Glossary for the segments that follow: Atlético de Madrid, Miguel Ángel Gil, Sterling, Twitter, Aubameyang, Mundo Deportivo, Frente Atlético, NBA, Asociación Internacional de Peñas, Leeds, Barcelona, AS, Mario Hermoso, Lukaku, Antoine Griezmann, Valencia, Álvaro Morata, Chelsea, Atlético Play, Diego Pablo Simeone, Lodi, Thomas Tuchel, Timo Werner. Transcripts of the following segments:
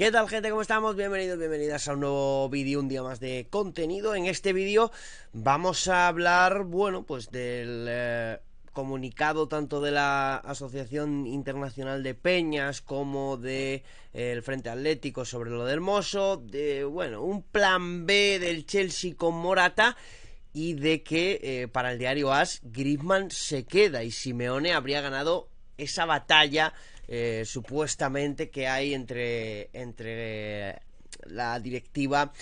¿Qué tal, gente? ¿Cómo estamos? Bienvenidos, bienvenidas a un nuevo vídeo, un día más de contenido. En este vídeo vamos a hablar, bueno, pues del comunicado tanto de la Asociación Internacional de Peñas como de el Frente Atlético sobre lo de Hermoso, de, bueno, un plan B del Chelsea con Morata y de que para el diario AS Griezmann se queda y Simeone habría ganado esa batalla supuestamente que hay entre la directiva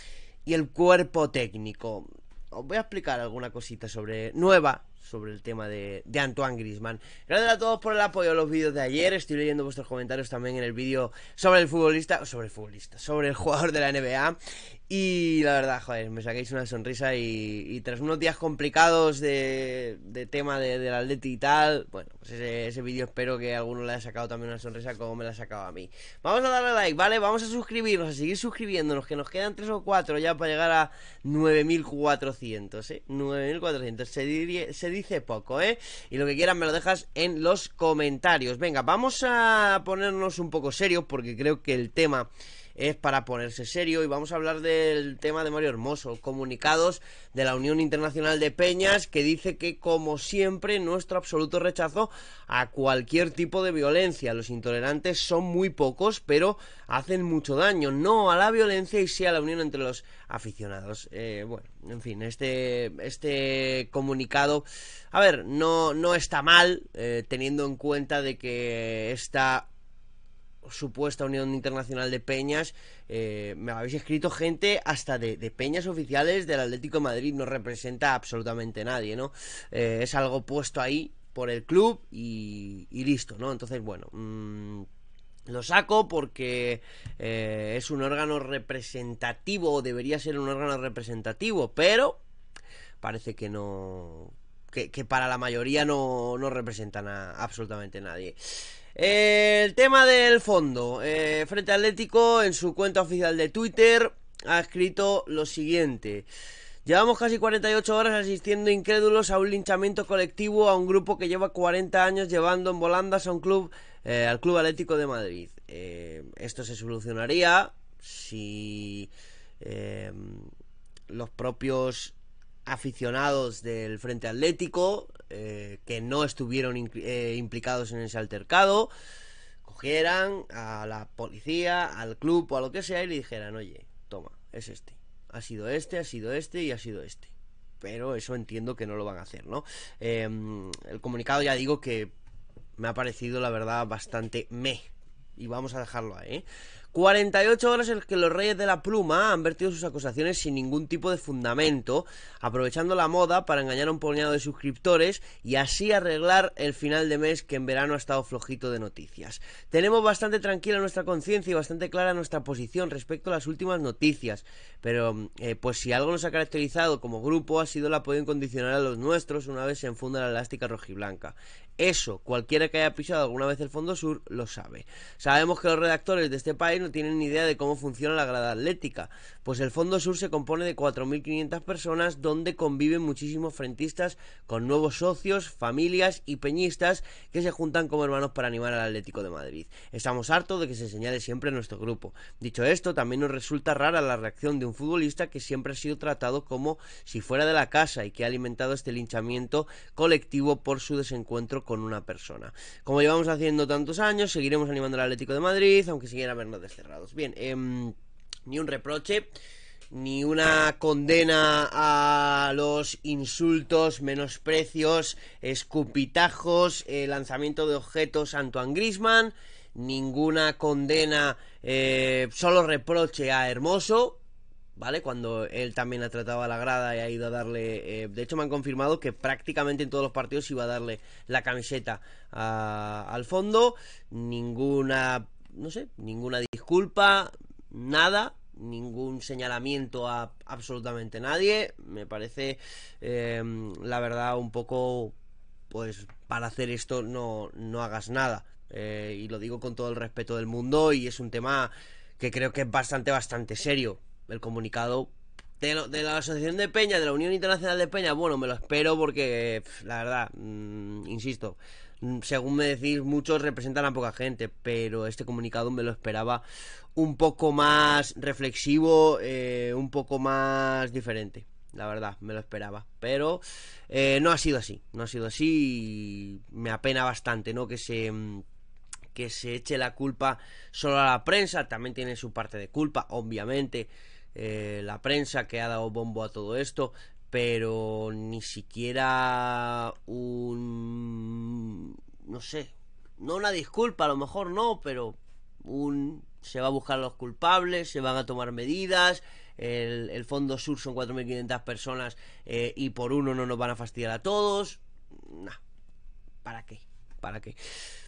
y el cuerpo técnico. Os voy a explicar alguna cosita sobre el tema de Antoine Griezmann. Gracias a todos por el apoyo a los vídeos de ayer. Estoy leyendo vuestros comentarios también en el vídeo sobre el jugador de la NBA. Y la verdad, joder, me saquéis una sonrisa y tras unos días complicados de tema del Atleti y tal, bueno, pues ese vídeo espero que a alguno le haya sacado también una sonrisa como me la ha sacado a mí. Vamos a darle like, ¿vale? Vamos a suscribirnos, a seguir suscribiéndonos, que nos quedan 3 o 4 ya para llegar a 9400, ¿eh? 9400, se dice poco, ¿eh? Y lo que quieras me lo dejas en los comentarios. Venga, vamos a ponernos un poco serios porque creo que el tema es para ponerse serio y vamos a hablar del tema de Mario Hermoso, comunicados de la Unión Internacional de Peñas, que dice que, como siempre, nuestro absoluto rechazo a cualquier tipo de violencia. Los intolerantes son muy pocos, pero hacen mucho daño. No a la violencia y sí a la unión entre los aficionados. Bueno, en fin, este comunicado, a ver, no está mal, teniendo en cuenta de que esta supuesta Unión Internacional de Peñas, me habéis escrito gente hasta de peñas oficiales del Atlético de Madrid, no representa absolutamente nadie, ¿no? Es algo puesto ahí por el club y listo, ¿no? Entonces, bueno, lo saco porque es un órgano representativo, o debería ser un órgano representativo, pero parece que no, que para la mayoría no representan a absolutamente nadie. El tema del fondo. Frente Atlético, en su cuenta oficial de Twitter, ha escrito lo siguiente: llevamos casi 48 horas asistiendo incrédulos a un linchamiento colectivo a un grupo que lleva 40 años llevando en volandas a un club, al Club Atlético de Madrid. Esto se solucionaría si los propios aficionados del Frente Atlético, que no estuvieron implicados en ese altercado, cogieran a la policía, al club o a lo que sea y le dijeran: oye, toma, es este, ha sido este, ha sido este y ha sido este. Pero eso entiendo que no lo van a hacer, ¿no? El comunicado, ya digo que me ha parecido, la verdad, bastante meh. Y vamos a dejarlo ahí. 48 horas en que los Reyes de la Pluma han vertido sus acusaciones sin ningún tipo de fundamento, aprovechando la moda para engañar a un puñado de suscriptores y así arreglar el final de mes, que en verano ha estado flojito de noticias. Tenemos bastante tranquila nuestra conciencia y bastante clara nuestra posición respecto a las últimas noticias, pero pues si algo nos ha caracterizado como grupo ha sido el apoyo incondicional a los nuestros una vez se enfunda la elástica rojiblanca. Eso, cualquiera que haya pisado alguna vez el Fondo Sur lo sabe. Sabemos que los redactores de este país no tienen ni idea de cómo funciona la grada atlética, pues el Fondo Sur se compone de 4500 personas, donde conviven muchísimos frentistas con nuevos socios, familias y peñistas que se juntan como hermanos para animar al Atlético de Madrid. Estamos hartos de que se señale siempre nuestro grupo. Dicho esto, también nos resulta rara la reacción de un futbolista que siempre ha sido tratado como si fuera de la casa y que ha alimentado este linchamiento colectivo por su desencuentro con una persona. Como llevamos haciendo tantos años, seguiremos animando al Atlético de Madrid, aunque siguieran vernos descerrados. Bien, ni un reproche, ni una condena a los insultos, menosprecios, escupitajos, lanzamiento de objetos a Antoine Griezmann, ninguna condena, solo reproche a Hermoso, ¿vale? Cuando él también ha tratado a la grada y ha ido a darle, de hecho me han confirmado que prácticamente en todos los partidos iba a darle la camiseta al fondo. Ninguna, no sé, ninguna disculpa, nada, ningún señalamiento a absolutamente nadie. Me parece, la verdad, un poco, pues para hacer esto no hagas nada, y lo digo con todo el respeto del mundo, y es un tema que creo que es bastante serio. El comunicado de la Asociación de Peña, de la Unión Internacional de Peña, bueno, me lo espero porque, la verdad, insisto, según me decís, muchos representan a poca gente, pero este comunicado me lo esperaba un poco más reflexivo, un poco más diferente. La verdad, me lo esperaba, pero no ha sido así, y me apena bastante, ¿no? Que se eche la culpa solo a la prensa. También tiene su parte de culpa, obviamente, la prensa que ha dado bombo a todo esto, pero ni siquiera no sé, no una disculpa, a lo mejor no, pero se va a buscar a los culpables, se van a tomar medidas. El Fondo Sur son 4.500 personas y por uno no nos van a fastidiar a todos. Nah, ¿para qué? ¿Para qué?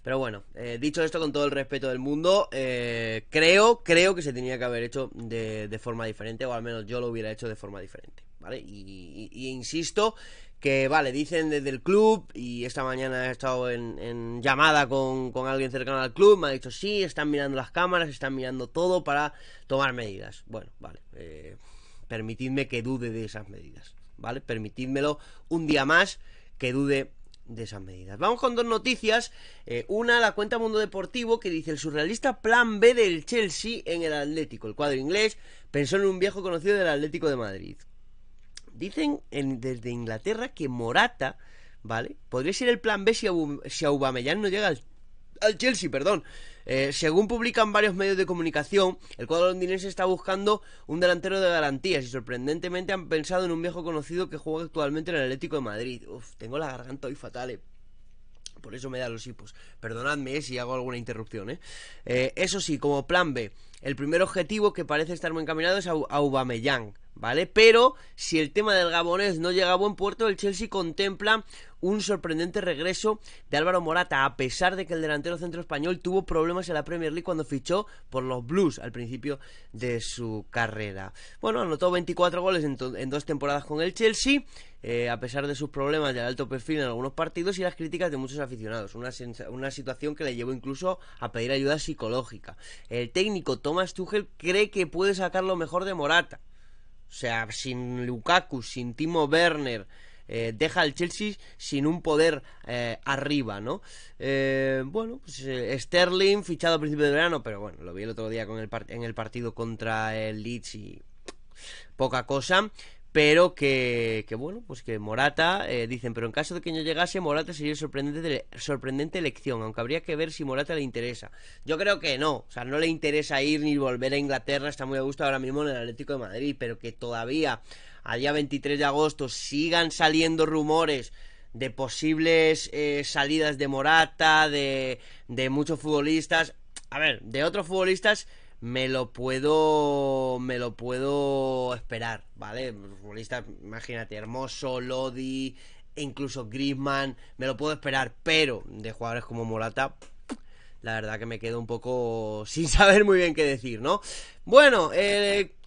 Pero bueno, dicho esto, con todo el respeto del mundo, creo que se tenía que haber hecho de forma diferente, o al menos yo lo hubiera hecho de forma diferente, ¿vale? Y insisto que, vale, dicen desde el club, y esta mañana he estado en llamada con alguien cercano al club, me ha dicho, sí, están mirando las cámaras, están mirando todo para tomar medidas. Bueno, vale, permitidme que dude de esas medidas, ¿vale? Permitidmelo un día más que dude de esas medidas. Vamos con dos noticias. Una, la cuenta Mundo Deportivo, que dice: el surrealista plan B del Chelsea en el Atlético. El cuadro inglés pensó en un viejo conocido del Atlético de Madrid. Dicen desde Inglaterra que Morata, ¿vale?, podría ser el plan B si Aubameyang no llega al Chelsea, perdón. Según publican varios medios de comunicación, el cuadro londinense está buscando un delantero de garantías y sorprendentemente han pensado en un viejo conocido que juega actualmente en el Atlético de Madrid. Uf, tengo la garganta hoy fatal, por eso me da los hipos. Perdonadme si hago alguna interrupción, eso sí, como plan B, el primer objetivo que parece estar muy encaminado es Aubameyang, ¿vale? Pero si el tema del gabonés no llega a buen puerto, el Chelsea contempla un sorprendente regreso de Álvaro Morata, a pesar de que el delantero centro español tuvo problemas en la Premier League cuando fichó por los Blues al principio de su carrera. Bueno, anotó 24 goles en dos temporadas con el Chelsea, a pesar de sus problemas del alto perfil en algunos partidos y las críticas de muchos aficionados, una situación que le llevó incluso a pedir ayuda psicológica. El técnico Thomas Tuchel cree que puede sacar lo mejor de Morata. O sea, sin Lukaku, sin Timo Werner, deja al Chelsea sin un poder arriba, ¿no? Bueno, pues Sterling, fichado a principio de verano, pero bueno, lo vi el otro día en el partido contra el Leeds y poca cosa. Pero que bueno, pues que Morata, dicen, pero en caso de que no llegase, Morata sería sorprendente elección, aunque habría que ver si Morata le interesa. Yo creo que no, o sea, no le interesa ir ni volver a Inglaterra, está muy a gusto ahora mismo en el Atlético de Madrid, pero que todavía, a día 23 de agosto, sigan saliendo rumores de posibles salidas de Morata, de muchos futbolistas, a ver, de otros futbolistas. Me lo puedo esperar, ¿vale? Futbolistas, imagínate, Hermoso, Lodi, e incluso Griezmann, me lo puedo esperar, pero de jugadores como Morata, la verdad que me quedo un poco sin saber muy bien qué decir, ¿no? Bueno,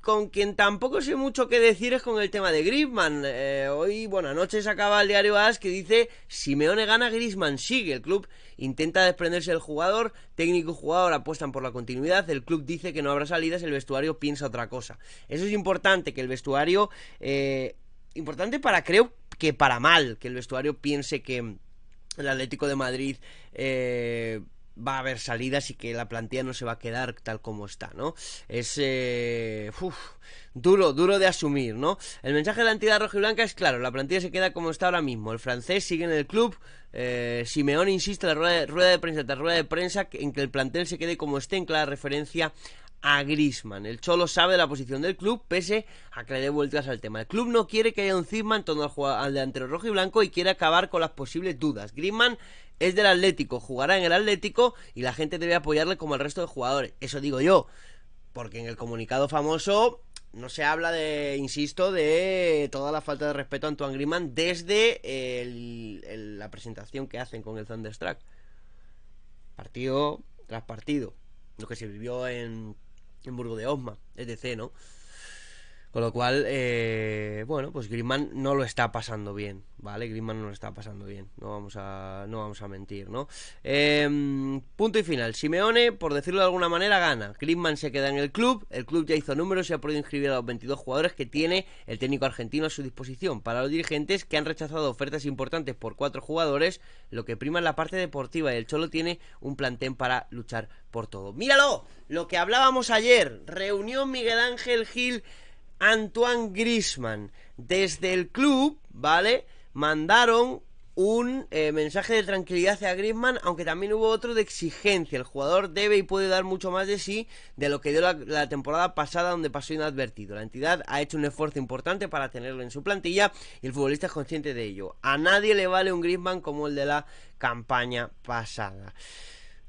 con quien tampoco sé mucho qué decir es con el tema de Griezmann. Hoy, bueno, anoche sacaba el diario AS que dice: Simeone gana, Griezmann sigue. El club intenta desprenderse del jugador, técnico y jugador apuestan por la continuidad, el club dice que no habrá salidas, el vestuario piensa otra cosa. Eso es importante, que el vestuario, importante para, creo que para mal, que el vestuario piense que el Atlético de Madrid va a haber salidas y que la plantilla no se va a quedar tal como está, ¿no? Es duro de asumir, ¿no? El mensaje de la entidad rojiblanca es claro: la plantilla se queda como está ahora mismo, el francés sigue en el club. Simeone insiste en la rueda de prensa en que el plantel se quede como esté, en clara referencia a Griezmann. El Cholo sabe de la posición del club, pese a que le dé vueltas al tema. El club no quiere que haya un cisma en torno al delantero rojo y blanco y quiere acabar con las posibles dudas. Griezmann es del Atlético, jugará en el Atlético y la gente debe apoyarle como el resto de jugadores. Eso digo yo, porque en el comunicado famoso no se habla de, insisto, de toda la falta de respeto a Antoine Griezmann desde la presentación que hacen con el Thunderstruck. Partido tras partido. Lo que se vivió en Burgo de Osma, etc., ¿no? Con lo cual, bueno, pues Griezmann no lo está pasando bien, ¿vale? Griezmann no lo está pasando bien, no vamos a mentir, ¿no? Punto y final. Simeone, por decirlo de alguna manera, gana. Griezmann se queda en el club ya hizo números y ha podido inscribir a los 22 jugadores que tiene el técnico argentino a su disposición. Para los dirigentes que han rechazado ofertas importantes por 4 jugadores, lo que prima es la parte deportiva y el Cholo tiene un plantel para luchar por todo. ¡Míralo! Lo que hablábamos ayer, reunión Miguel Ángel Gil, Antoine Griezmann. Desde el club, ¿vale?, mandaron un mensaje de tranquilidad hacia Griezmann, aunque también hubo otro de exigencia. El jugador debe y puede dar mucho más de sí de lo que dio la temporada pasada, donde pasó inadvertido. La entidad ha hecho un esfuerzo importante para tenerlo en su plantilla y el futbolista es consciente de ello. A nadie le vale un Griezmann como el de la campaña pasada.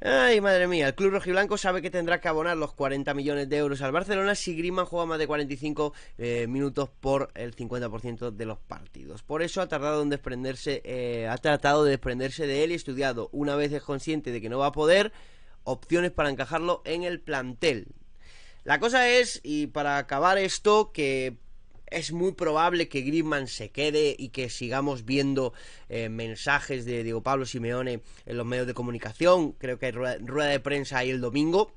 Ay, madre mía, el club rojiblanco sabe que tendrá que abonar los 40 millones de euros al Barcelona si Griezmann juega más de 45 minutos por el 50% de los partidos. Por eso ha tratado de desprenderse de él y estudiado, una vez es consciente de que no va a poder, opciones para encajarlo en el plantel. La cosa es, y para acabar esto, que es muy probable que Griezmann se quede y que sigamos viendo mensajes de Diego Pablo Simeone en los medios de comunicación. Creo que hay rueda de prensa ahí el domingo,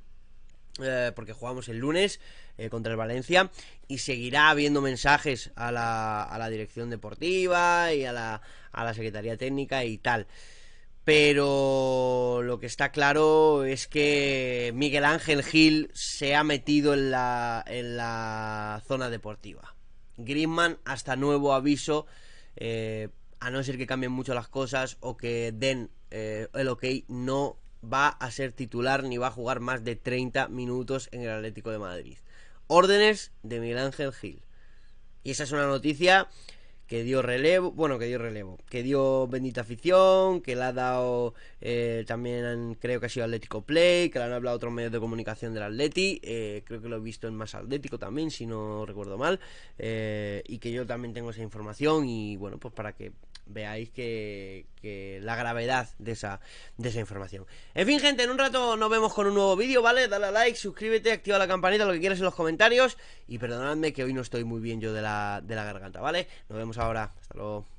porque jugamos el lunes contra el Valencia, y seguirá habiendo mensajes a la dirección deportiva y a la secretaría técnica y tal. Pero lo que está claro es que Miguel Ángel Gil se ha metido en la zona deportiva. Griezmann, hasta nuevo aviso, a no ser que cambien mucho las cosas o que den el ok, no va a ser titular ni va a jugar más de 30 minutos en el Atlético de Madrid. Órdenes de Miguel Ángel Gil. Y esa es una noticia que dio relevo, que dio bendita afición, que le ha dado también, creo que ha sido Atlético Play, que le han hablado otros medios de comunicación del Atleti, creo que lo he visto en Más Atlético también, si no recuerdo mal, y que yo también tengo esa información, y bueno, pues para que veáis que la gravedad de esa información. En fin, gente, en un rato nos vemos con un nuevo vídeo, ¿vale? Dale a like, suscríbete, activa la campanita, lo que quieras en los comentarios, y perdonadme que hoy no estoy muy bien yo de la garganta, ¿vale? Nos vemos ahora, hasta luego.